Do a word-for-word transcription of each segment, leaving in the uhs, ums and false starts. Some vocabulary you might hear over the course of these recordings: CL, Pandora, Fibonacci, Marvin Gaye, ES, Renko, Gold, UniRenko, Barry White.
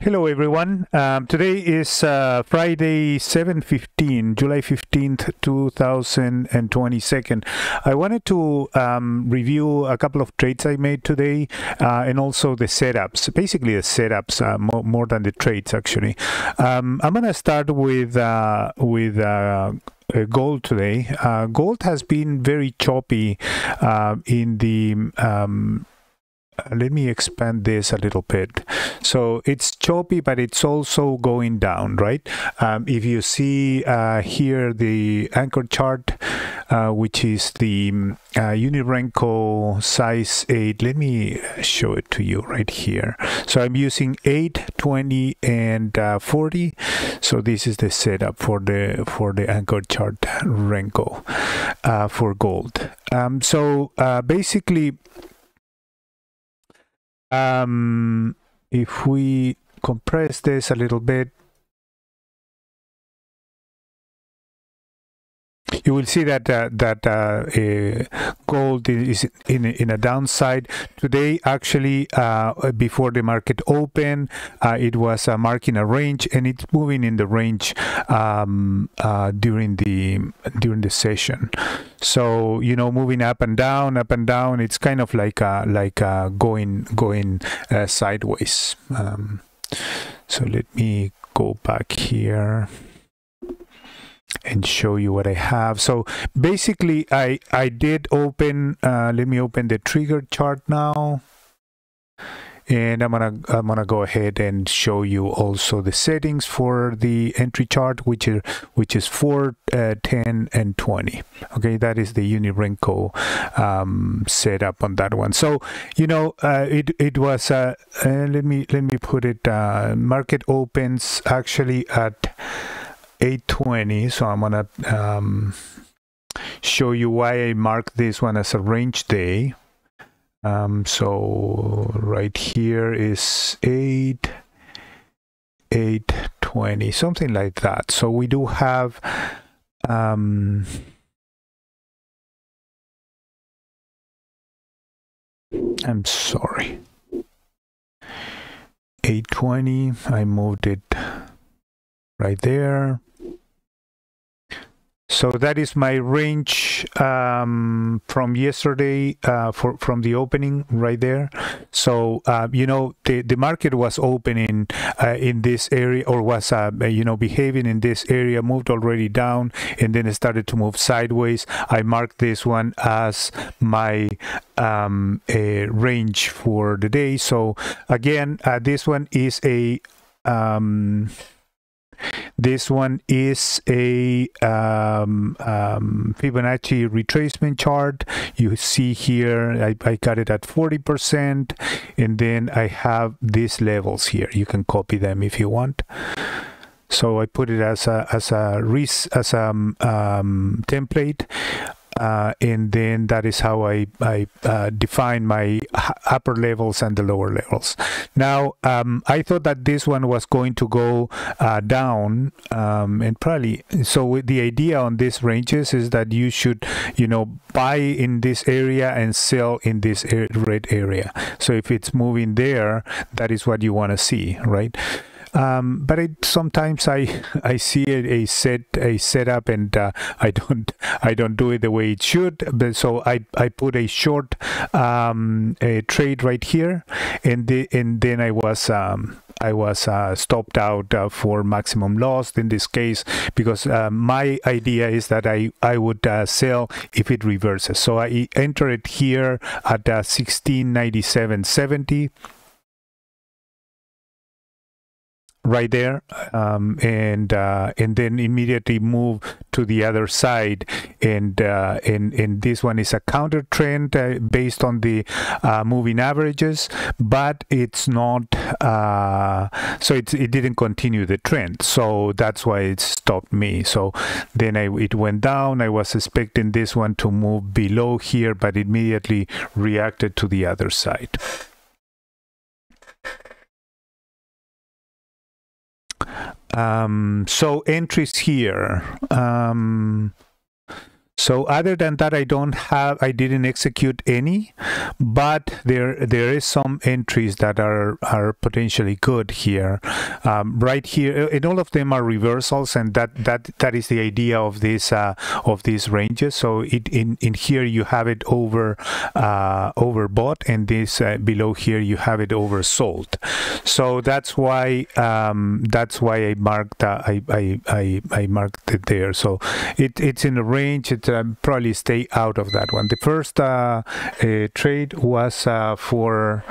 Hello everyone. Um, today is uh, Friday, seven fifteen, July fifteenth, two thousand twenty-two. I wanted to um, review a couple of trades I made today, uh, and also the setups. Basically, the setups uh, more, more than the trades. Actually, um, I'm gonna start with uh, with. Uh, Uh, gold today. Uh, gold has been very choppy uh, in the um let me expand this a little bit. So it's choppy, but it's also going down, right? Um, if you see uh, here the anchor chart, uh, which is the uh, UniRenko size eight. Let me show it to you right here. So I'm using eight, twenty, and forty. So this is the setup for the for the anchor chart Renko uh, for gold. Um, so uh, basically. Um, if we compress this a little bit, you will see that uh, that uh, uh, gold is in in a downside today. Actually, uh, before the market opened, uh, it was uh, marking a range, and it's moving in the range um, uh, during the during the session. So you know, moving up and down, up and down. It's kind of like a, like a going going uh, sideways. Um, so let me go back here and show you what I have. So basically I I did open uh, let me open the trigger chart now, and I'm gonna I'm gonna go ahead and show you also the settings for the entry chart, which is which is four, uh, ten, and twenty. Okay, that is the UniRenko um, setup on that one. So you know, uh, it it was uh, uh, let me let me put it. Uh, market opens actually at eight twenty, so I'm gonna um, show you why I marked this one as a range day. Um, so right here is eight, eight twenty, something like that. So we do have um, I'm sorry, eight twenty. I moved it right there. So that is my range um, from yesterday, uh, for, from the opening right there. So, uh, you know, the, the market was opening uh, in this area, or was, uh, you know, behaving in this area, moved already down, and then it started to move sideways. I marked this one as my um, a range for the day. So again, uh, this one is a... Um, This one is a um, um, Fibonacci retracement chart. You see here, I, I got it at forty percent, and then I have these levels here. You can copy them if you want. So I put it as a as a as a um, template. Uh, and then that is how I, I uh, define my upper levels and the lower levels. Now, um, I thought that this one was going to go uh, down, um, and probably, so with the idea on these ranges is that you should, you know, buy in this area and sell in this red area. So if it's moving there, that is what you want to see, right? Um, but it, sometimes I I see a, a set a setup and uh, I don't I don't do it the way it should. But so I I put a short um, a trade right here, and the, and then I was um, I was uh, stopped out uh, for maximum loss in this case, because uh, my idea is that I I would uh, sell if it reverses. So I entered it here at uh, sixteen ninety-seven seventy. Right there, um, and uh, and then immediately move to the other side, and uh, and and this one is a counter trend uh, based on the uh, moving averages, but it's not. Uh, so it it didn't continue the trend, so that's why it stopped me. So then I it went down. I was expecting this one to move below here, but immediately reacted to the other side. Um, so entries here. Um, So other than that, I don't have, I didn't execute any, but there there is some entries that are are potentially good here. Um, right here, and all of them are reversals, and that that that is the idea of this uh, of these ranges. So it in in here you have it over uh, overbought, and this uh, below here you have it oversold. So that's why um, that's why I marked uh, I, I I I marked it there. So it it's in a range. It uh, probably stay out of that one. The first uh, uh, trade was uh, for.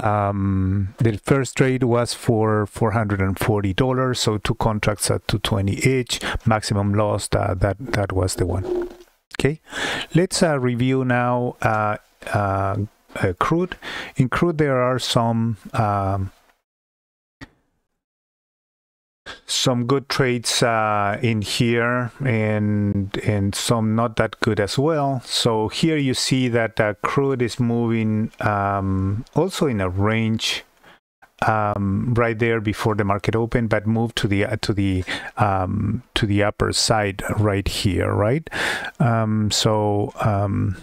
Um, the first trade was for four hundred forty dollars, so two contracts at two twenty each, maximum loss, uh, that, that was the one. Okay, let's uh, review now uh, uh, uh, crude. In crude there are some um, some good trades uh, in here, and and some not that good as well. So here you see that uh, crude is moving um, also in a range um, right there before the market opened, but moved to the uh, to the um, to the upper side right here, right? Um, so. Um,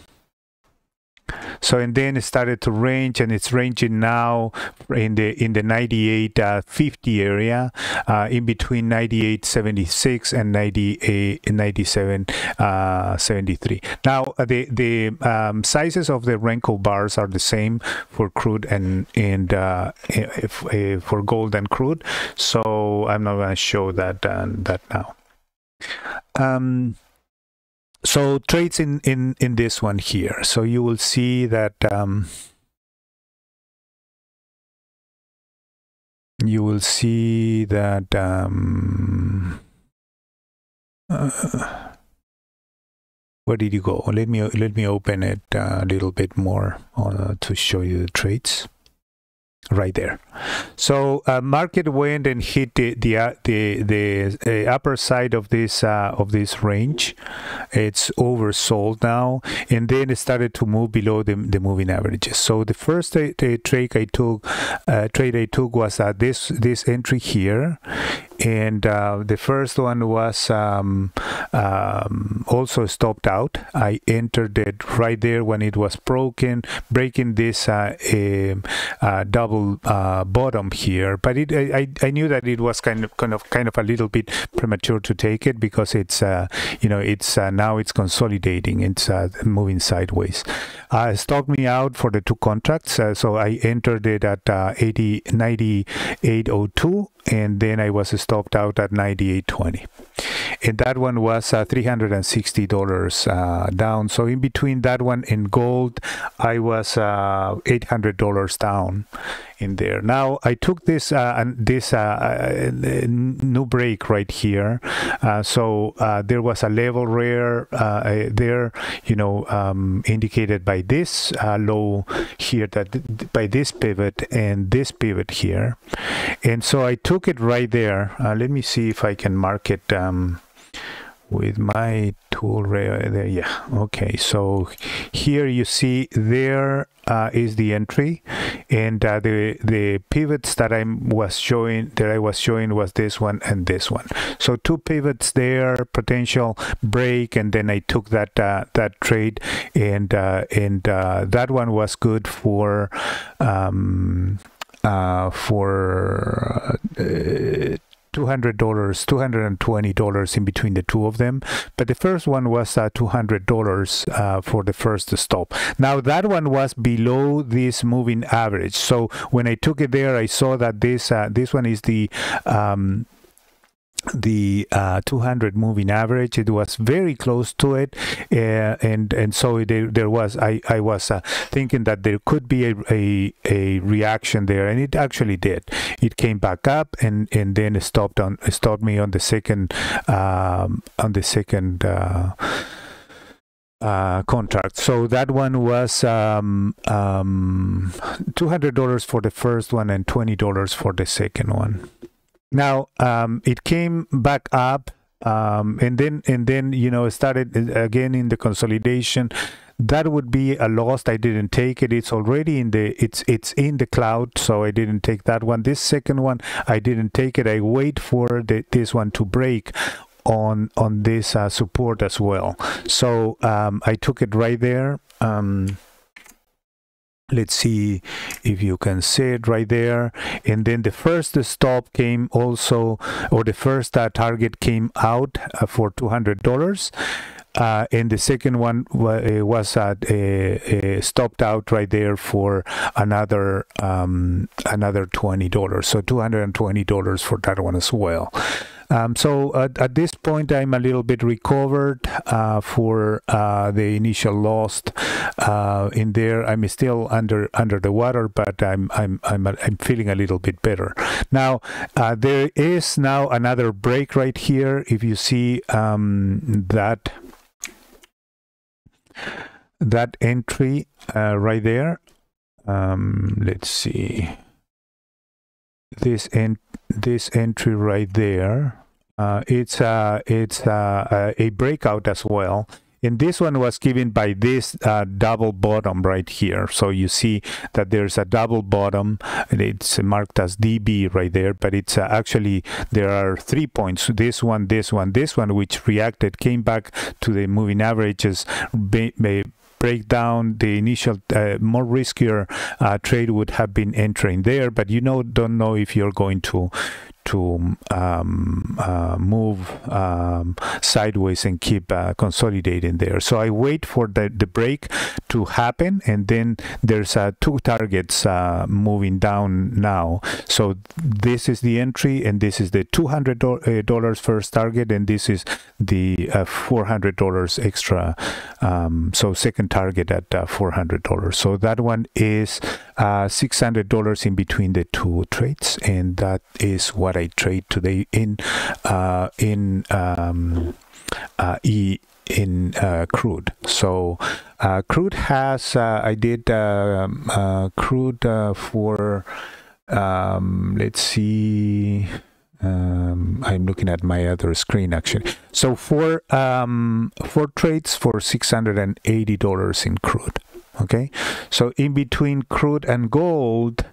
So and then it started to range, and it's ranging now in the in the ninety-eight fifty uh, area, uh, in between ninety-eight seventy-six and ninety-eight ninety-seven seventy-three. Now the the um, sizes of the Renko bars are the same for crude and and uh, if, if for gold and crude. So I'm not going to show that uh, that now. Um, So trades in, in, in this one here. So you will see that um, you will see that um, uh, where did you go? Let me let me open it a little bit more uh, to show you the trades. Right there. So uh, market went and hit the the uh, the, the uh, upper side of this uh, of this range. It's oversold now, and then it started to move below the, the moving averages. So the first the, the trade I took uh, trade I took was at uh, this this entry here, and uh, the first one was um, um, also stopped out. I entered it right there when it was broken, breaking this uh, a, a double. Uh, bottom here, but it I, I knew that it was kind of kind of kind of a little bit premature to take it, because it's uh, you know it's uh, now it's consolidating, it's uh, moving sideways. Uh, stopped me out for the two contracts, uh, so I entered it at uh, eighty ninety-eight oh two, and then I was stopped out at ninety-eight twenty, and that one was uh, three hundred sixty dollars uh, down. So in between that one and gold, I was uh, eight hundred dollars down in there. Now I took this uh, and this uh, uh, new break right here. Uh, so uh, there was a level rare uh, there, you know, um, indicated by this uh, low here, that by this pivot and this pivot here, and so I took it right there. Uh, let me see if I can mark it um, with my tool right there. Yeah, okay, so here you see there uh, is the entry, and uh, the the pivots that I was showing that I was showing was this one and this one. So two pivots there, potential break, and then I took that uh, that trade, and uh, and uh, that one was good for um, uh, for uh, two hundred dollars, two hundred twenty dollars in between the two of them. But the first one was uh, two hundred dollars uh, for the first stop. Now that one was below this moving average. So when I took it there, I saw that this uh, this one is the um, the uh, two hundred moving average. It was very close to it, uh, and and so there, there was I I was uh, thinking that there could be a, a a reaction there, and it actually did. It came back up, and and then stopped on stopped me on the second um, on the second. Uh, Uh, contract. So that one was um, um, two hundred dollars for the first one and twenty dollars for the second one. Now um, it came back up, um, and then and then you know started again in the consolidation. That would be a loss. I didn't take it. It's already in the it's it's in the cloud, so I didn't take that one. This second one I didn't take it. I wait for the, this one to break on on this uh, support as well. So um, I took it right there. Um, let's see if you can see it right there. And then the first stop came also, or the first uh, target came out uh, for two hundred dollars. Uh, and the second one was at a, a stopped out right there for another um, another twenty dollars, so two hundred twenty dollars for that one as well. Um, so at, at this point, I'm a little bit recovered uh, for uh, the initial loss uh, in there. I'm still under under the water, but I'm I'm I'm I'm feeling a little bit better now. Uh, there is now another break right here. If you see um, that. that entry uh, right there, um, let's see, this en this entry right there, uh, it's uh, it's uh, a breakout as well. And this one was given by this uh, double bottom right here. So you see that there's a double bottom, and it's marked as D B right there, but it's uh, actually, there are three points, this one, this one, this one, which reacted, came back to the moving averages, be, be, break down the initial uh, more riskier uh, trade would have been entering there, but you know, don't know if you're going to to um, uh, move um, sideways and keep uh, consolidating there. So I wait for the, the break to happen, and then there's uh, two targets uh, moving down now. So this is the entry, and this is the two hundred dollars first target, and this is the uh, four hundred dollars extra, um, so second target at uh, four hundred dollars. So that one is uh, six hundred dollars in between the two trades, and that is what I trade today in uh, in um, uh, e in uh, crude. So uh, crude has uh, I did uh, uh, crude uh, for um, let's see. Um, I'm looking at my other screen actually. So for um, four trades for six hundred eighty dollars in crude. Okay, so in between crude and gold,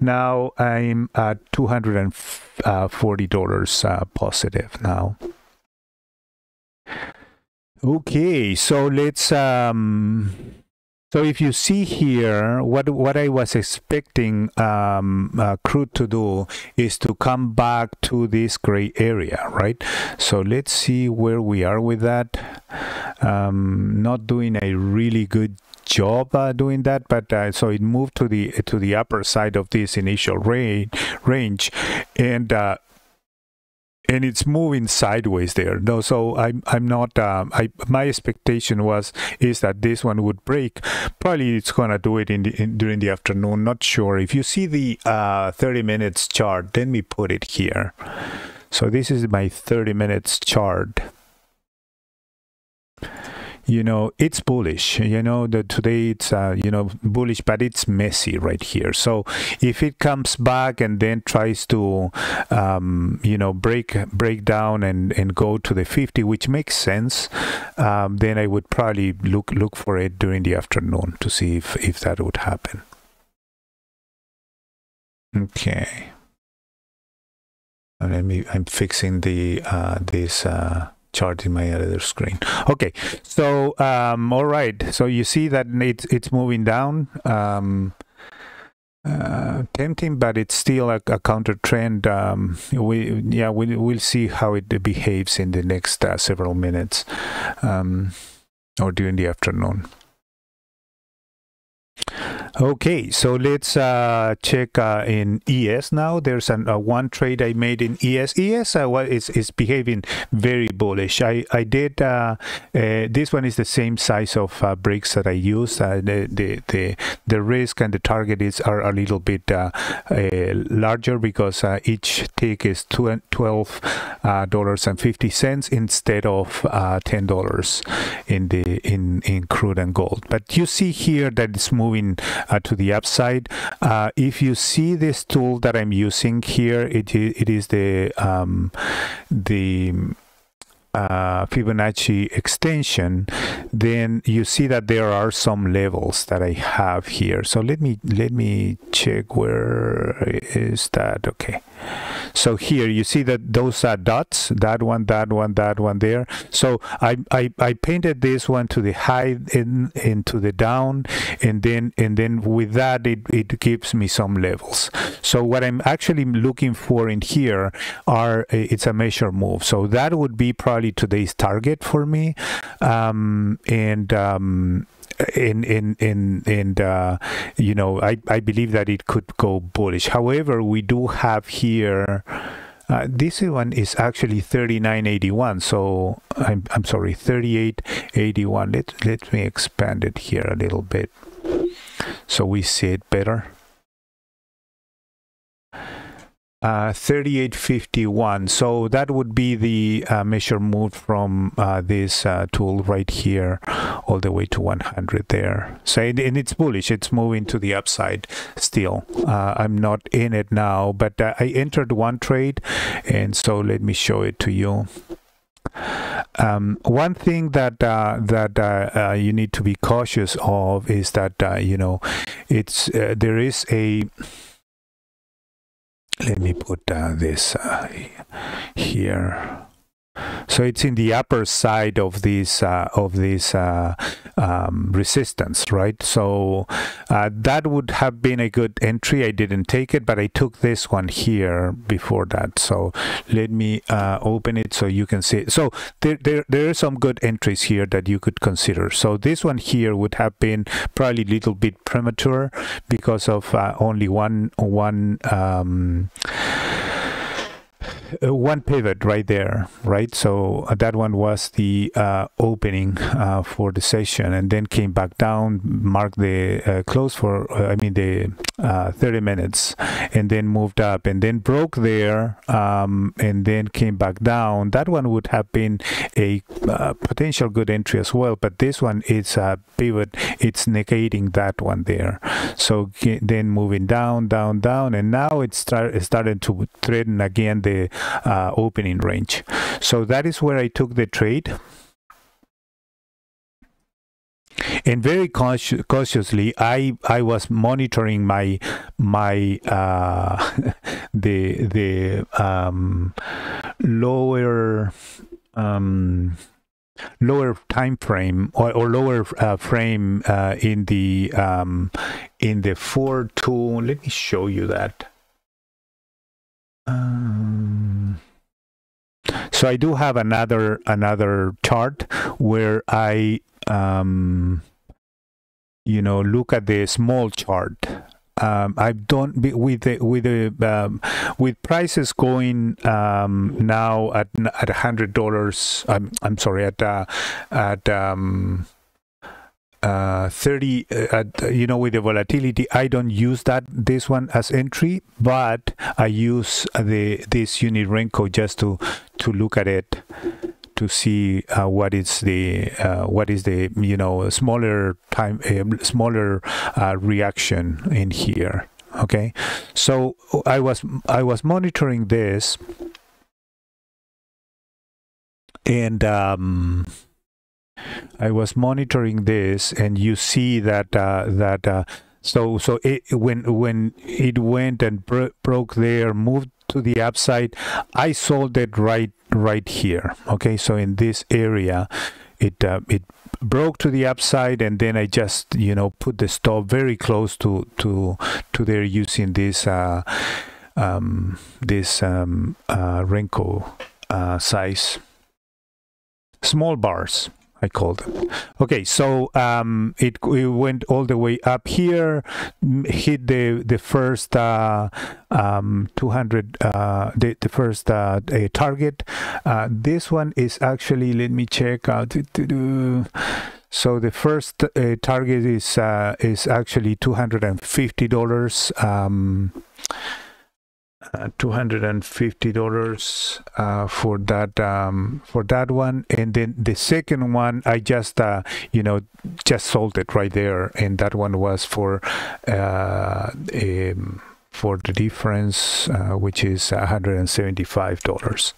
now I'm at two hundred forty dollars uh, positive now. Okay, so let's um so if you see here, what what I was expecting um, uh, crude to do is to come back to this gray area, right? So let's see where we are with that. Um, not doing a really good job uh, doing that, but uh, so it moved to the to the upper side of this initial range, range, and. Uh, And it's moving sideways there. No, so I'm I'm not. Um, I my expectation was is that this one would break. Probably it's gonna do it in, the, in during the afternoon. Not sure. If you see the uh, thirty minutes chart, let me put it here. So this is my thirty minutes chart. You know, it's bullish, you know, that today it's, uh, you know, bullish, but it's messy right here. So if it comes back and then tries to, um, you know, break break down and, and go to the fifty, which makes sense, um, then I would probably look look for it during the afternoon to see if, if that would happen. Okay. Let me, I'm fixing the, uh, this, uh, chart in my other screen. Okay, so um, all right. So you see that it's it's moving down. Um, uh, tempting, but it's still a, a counter trend. Um, we yeah, we we'll see how it behaves in the next uh, several minutes, um, or during the afternoon. Okay, so let's uh, check uh, in E S now. There's an, uh, one trade I made in E S. E S uh, is, is behaving very bullish. I, I did, uh, uh, this one is the same size of uh, breaks that I used. Uh, the, the, the, the risk and the target is are a little bit uh, uh, larger because uh, each tick is twelve dollars and fifty cents instead of uh, ten dollars in, the, in, in crude and gold. But you see here that it's moving Uh, to the upside. Uh, if you see this tool that I'm using here, it, it is the um, the uh, Fibonacci extension. Then you see that there are some levels that I have here. So let me let me check where is that. Okay. So here you see that those are dots, that one, that one, that one there. So I, I, I painted this one to the high and into the down, and then and then with that it, it gives me some levels. So what I'm actually looking for in here are a, it's a measure move. So that would be probably today's target for me. Um, and um, in in in and uh you know, i i believe that it could go bullish. However, we do have here uh, this one is actually thirty-nine eighty-one, so i'm i'm sorry, thirty-eight eighty-one. Let let me expand it here a little bit so we see it better. Uh, thirty-eight fifty-one, so that would be the uh, measure move from uh, this uh, tool right here all the way to one hundred there. So and, and it's bullish, it's moving to the upside still. uh, I'm not in it now, but uh, I entered one trade, and so let me show it to you. Um, one thing that uh, that uh, uh, you need to be cautious of is that uh, you know, it's uh, there is a let me put uh, this uh, here. So it's in the upper side of this uh, of this uh, um, resistance, right? So uh, that would have been a good entry. I didn't take it, but I took this one here before that. So let me uh, open it so you can see it. So there, there there are some good entries here that you could consider. So this one here would have been probably a little bit premature because of uh, only one one. Um, Uh, one pivot right there, right? So uh, that one was the uh, opening uh, for the session, and then came back down, marked the uh, close for uh, I mean the uh, thirty minutes, and then moved up, and then broke there, um, and then came back down. That one would have been a uh, potential good entry as well, but this one is a pivot. It's negating that one there. So then moving down, down, down, and now it start, started to threaten again the Uh, opening range. So that is where I took the trade, and very cautious, cautiously I I was monitoring my my uh, the the um, lower um, lower time frame or, or lower uh, frame uh, in the um, in the four two. Let me show you that. Um, so I do have another another chart where I um, you know, look at the small chart. Um, I don't be with the, with the um, with prices going um, now at at a hundred dollars. I'm I'm sorry at uh, at. Um, Uh, thirty, uh, uh, you know, with the volatility, I don't use that this one as entry, but I use the this UniRenko just to to look at it, to see uh, what is the uh, what is the you know smaller time uh, smaller uh, reaction in here. Okay, so I was I was monitoring this, and um. I was monitoring this, and you see that uh, that uh, so so it, when when it went and bro broke there, moved to the upside, I sold it right right here. Okay, so in this area, it uh, it broke to the upside, and then I just you know put the stop very close to to to there using this uh, um, this um, uh, Renko uh, size. Small bars, I called them. Okay, so um, it, it went all the way up here, hit the the first uh, um, two hundred, uh, the, the first uh, a target. Uh, this one is actually, let me check out. So the first uh, target is uh, is actually two hundred fifty dollars. Um, Uh, two hundred fifty dollars uh, for that um, for that one, and then the second one I just uh, you know just sold it right there, and that one was for uh, um, for the difference, uh, which is one hundred seventy-five dollars.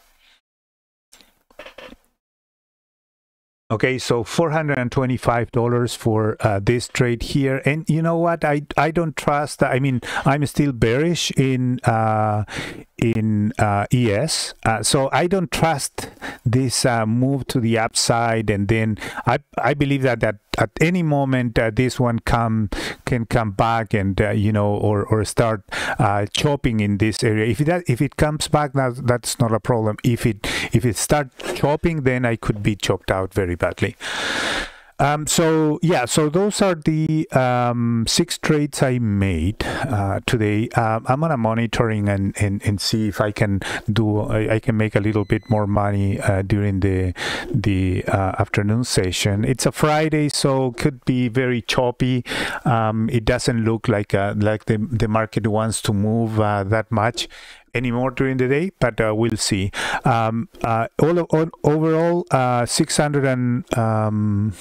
Okay, so four hundred twenty-five dollars for uh, this trade here, and you know what? I I don't trust. I mean, I'm still bearish in uh, in uh, E S. Uh, so I don't trust this uh, move to the upside, and then I, I believe that, that at any moment uh, this one come can come back and uh, you know, or, or start uh, chopping in this area. If it, if it comes back, that, that's not a problem. If it, if it starts chopping, then I could be chopped out very badly. Um, so yeah, so those are the um, six trades I made uh, today. Uh, I'm gonna monitoring and, and and see if I can do I, I can make a little bit more money uh, during the the uh, afternoon session. It's a Friday, so could be very choppy. Um, it doesn't look like uh, like the the market wants to move uh, that much anymore during the day, but uh, we'll see. Um, uh, all, all overall, uh, six hundred and. Um,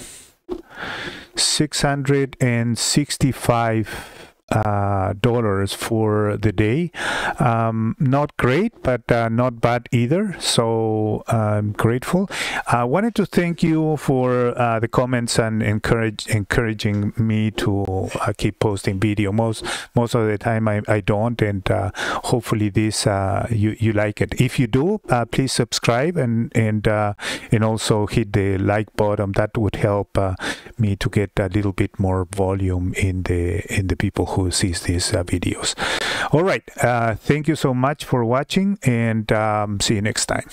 six hundred sixty-five uh, dollars for the day. Um, not great, but uh, not bad either, so I'm grateful. I wanted to thank you for uh, the comments and encourage encouraging me to uh, keep posting video. Most most of the time I, I don't, and uh, hopefully this uh, you, you like it. If you do, uh, please subscribe and and uh, and also hit the like button. That would help uh, me to get a little bit more volume in the in the people who who sees these uh, videos. All right, uh, thank you so much for watching, and um, see you next time.